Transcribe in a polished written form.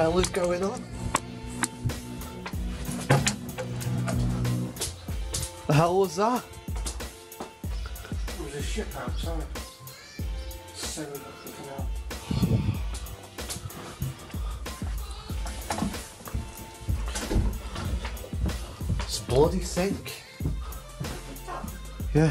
hell is going on? The hell was that? There was a ship outside. Sailing up the canal. It's bloody sink. Yeah.